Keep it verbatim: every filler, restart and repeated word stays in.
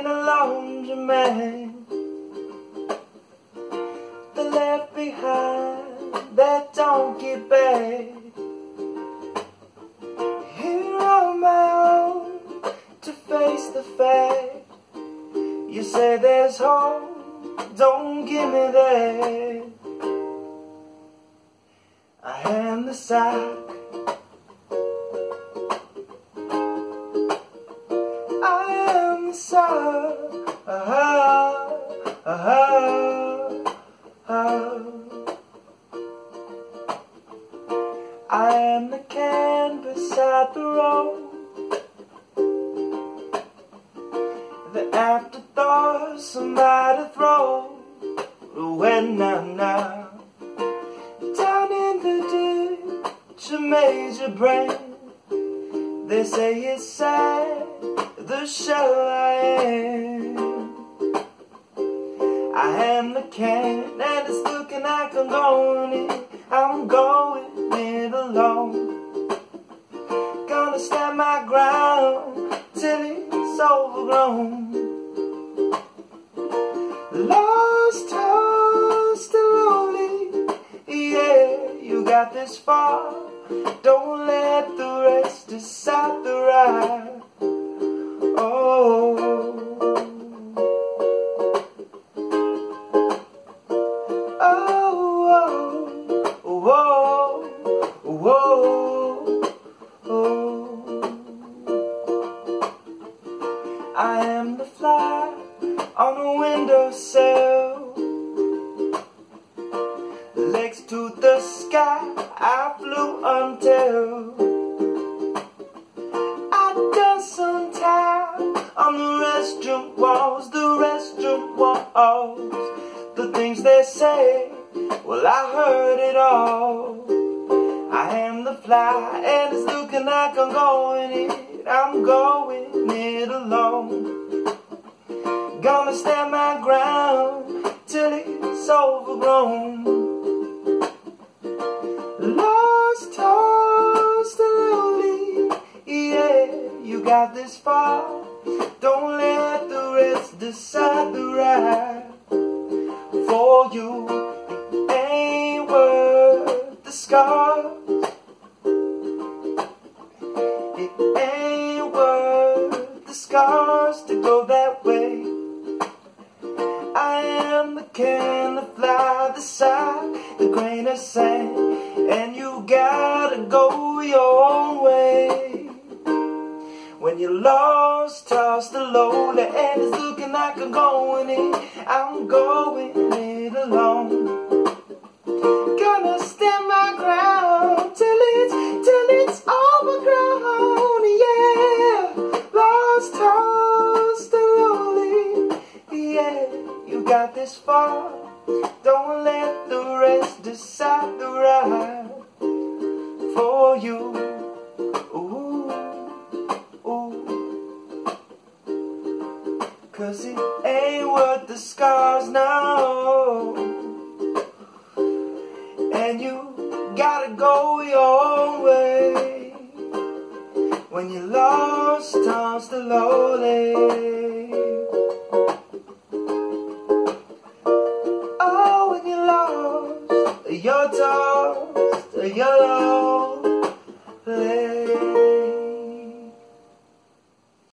walking along Jermaine. They left behind that donkey bag. Here on my own to face the fact. You say there's hope, don't give me that. I am the sack. I am the can beside the road, the afterthought somebody throw away now, now. Down in the ditch, a major brain. They say it's sad, the shell I am. I am the can, and it's looking like I'm going in. I'm going it alone. Gonna stand my ground till it's overgrown. Lost, tossed, and lonely. Yeah, you got this far. Don't let the rest decide the ride. Oh. I am the fly on the windowsill, legs to the sky, I flew until I done some time on the restroom walls, the restroom walls. The things they say, well I heard it all. I am the fly and it's looking like I'm going in, I'm going it alone. Gonna stand my ground till it's overgrown. Lost, tossed, and lonely. Yeah, you got this far. Don't let the rest decide the ride. For you, it ain't worth the scars. It ain't worth scars to go that way. I am the can, the fly, the side, the grain of sand, and you gotta go your own way. When you're lost, tossed, and lonely, and it's looking like I'm going in, I'm going it alone. Gonna stand my ground till it's, till it's overgrown. Got this far, don't let the rest decide the ride for you. Ooh, ooh. Cause it ain't worth the scars now, and you gotta go your own way when you're lost, tossed, and lonely. You're tossed, you're lost.